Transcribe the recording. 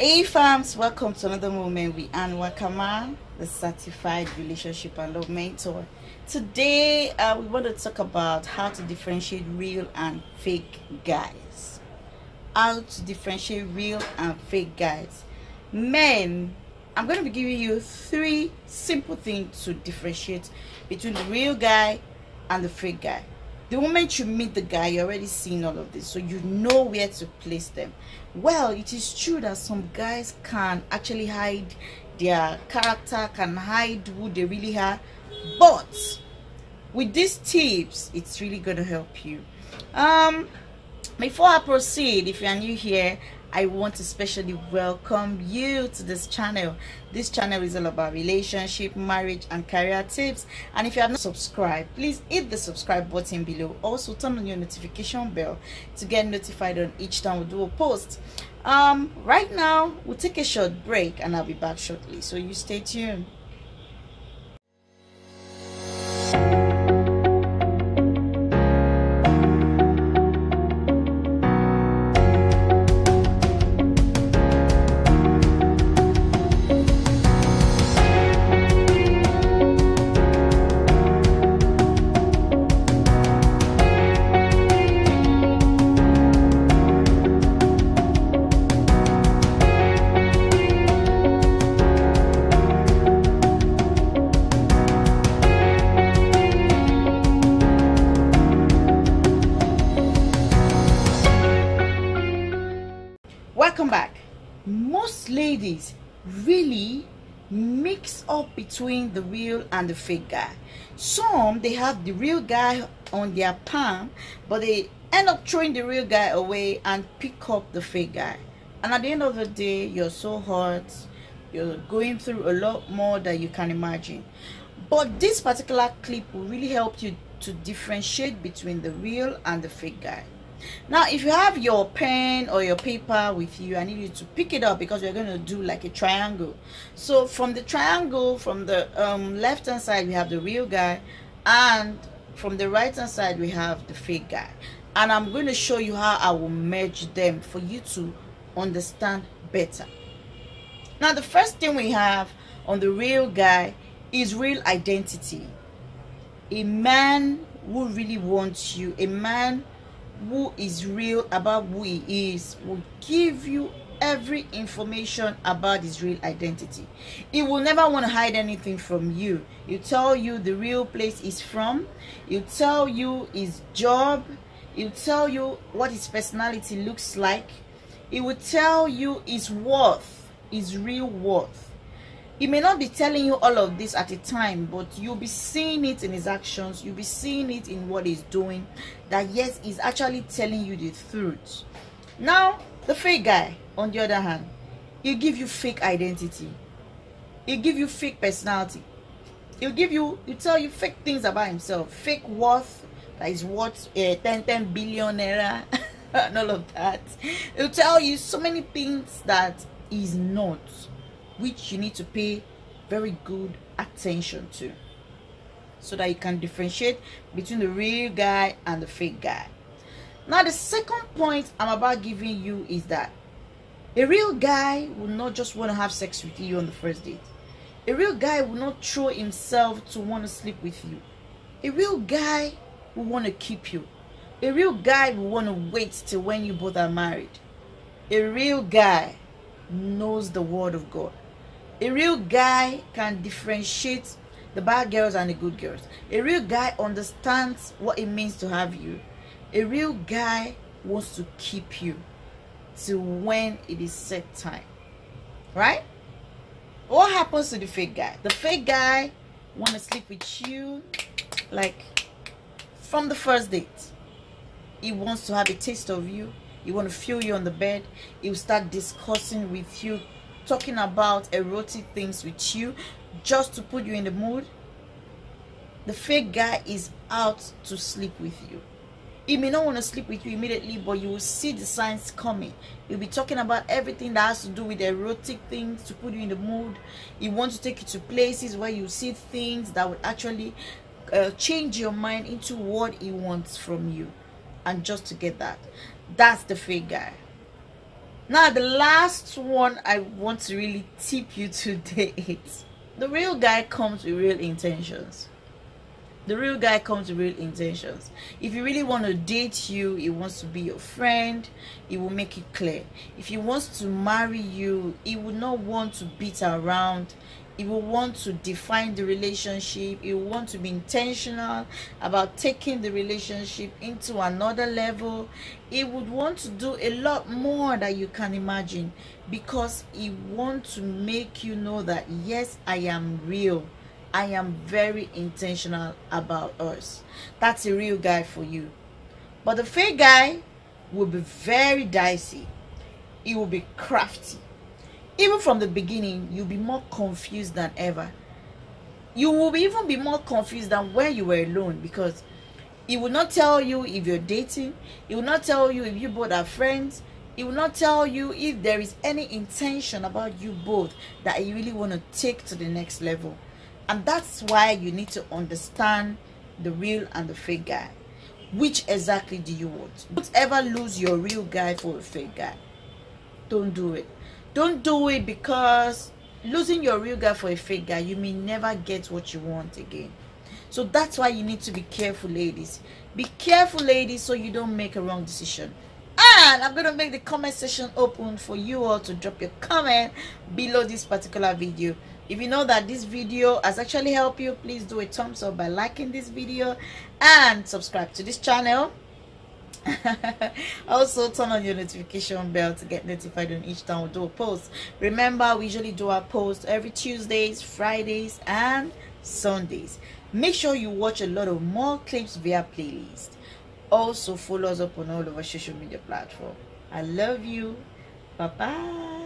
Hey fams, welcome to another moment with Anne Nwakama, the certified relationship and love mentor. Today we want to talk about how to differentiate real and fake guys. How to differentiate real and fake guys. Men, I'm going to be giving you three simple things to differentiate between the real guy and the fake guy. The moment you meet the guy, you're already seeing all of this, so you know where to place them. Well, it is true that some guys can actually hide their character, can hide who they really are, but with these tips, it's really going to help you. Before I proceed, if you are new here, I want to especially welcome you to this channel. This channel is all about relationship, marriage and career tips, and if you have not subscribed, please hit the subscribe button below. Also turn on your notification bell to get notified on each time we do a post. Right now we'll take a short break and I'll be back shortly, so you stay tuned. Welcome back. Most ladies really mix up between the real and the fake guy. Some, they have the real guy on their palm, but they end up throwing the real guy away and pick up the fake guy. And at the end of the day, you're so hurt, you're going through a lot more than you can imagine. But this particular clip will really help you to differentiate between the real and the fake guy. Now, if you have your pen or your paper with you, I need you to pick it up because we're going to do like a triangle. So from the triangle, from the left hand side we have the real guy, and from the right hand side we have the fake guy, and I'm going to show you how I will merge them for you to understand better. Now, the first thing we have on the real guy is real identity. A man who really wants you, a man who is real about who he is, will give you every information about his real identity. He will never want to hide anything from you. He'll tell you the real place he's from, he'll tell you his job, he'll tell you what his personality looks like, he will tell you his worth, his real worth. He may not be telling you all of this at a time, but you'll be seeing it in his actions, you'll be seeing it in what he's doing, that yes, he's actually telling you the truth. Now, the fake guy, on the other hand, he'll give you fake identity, he'll give you fake personality, he'll tell you fake things about himself, fake worth, that is worth 10 billionaire, and all of that. He'll tell you so many things that he's not, which you need to pay very good attention to so that you can differentiate between the real guy and the fake guy. Now, the second point I'm about giving you is that a real guy will not just want to have sex with you on the first date. A real guy will not throw himself to want to sleep with you. A real guy will want to keep you. A real guy will want to wait till when you both are married. A real guy knows the word of God. A real guy can differentiate the bad girls and the good girls. A real guy understands what it means to have you. A real guy wants to keep you till when it is set time. Right? What happens to the fake guy? The fake guy wants to sleep with you like from the first date. He wants to have a taste of you. He wants to feel you on the bed. He will start discussing with you, talking about erotic things with you, just to put you in the mood. The fake guy is out to sleep with you. He may not want to sleep with you immediately, but you will see the signs coming. He'll be talking about everything that has to do with erotic things to put you in the mood. He wants to take you to places where you see things that would actually change your mind into what he wants from you, and just to get that. That's the fake guy. Now the last one I want to really tip you today is the real guy comes with real intentions. The real guy comes with real intentions. If you really want to date you, he wants to be your friend, he will make it clear. If he wants to marry you, he will not want to beat around. He will want to define the relationship. He will want to be intentional about taking the relationship into another level. He would want to do a lot more than you can imagine, because he wants to make you know that, yes, I am real. I am very intentional about us. That's a real guy for you. But the fake guy will be very dicey. He will be crafty. Even from the beginning, you'll be more confused than ever. You will even be more confused than when you were alone, because he will not tell you if you're dating. He will not tell you if you both are friends. He will not tell you if there is any intention about you both that you really want to take to the next level. And that's why you need to understand the real and the fake guy. Which exactly do you want? Don't ever lose your real guy for a fake guy. Don't do it. Don't do it, because losing your real guy for a fake guy, you may never get what you want again. So that's why you need to be careful, ladies. Be careful, ladies, so you don't make a wrong decision. And I'm going to make the comment section open for you all to drop your comment below this particular video. If you know that this video has actually helped you, please do a thumbs up by liking this video and subscribe to this channel. Also turn on your notification bell to get notified on each time we do a post. Remember, we usually do our post every Tuesdays, Fridays and Sundays. Make sure you watch a lot of more clips via playlist. Also follow us up on all of our social media platforms. I love you. Bye bye.